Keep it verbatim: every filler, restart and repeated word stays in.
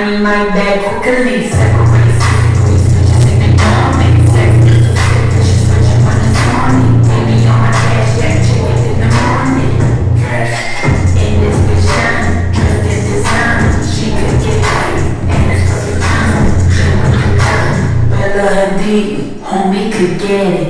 I'm in my bed, quickly separate. Homie could get it.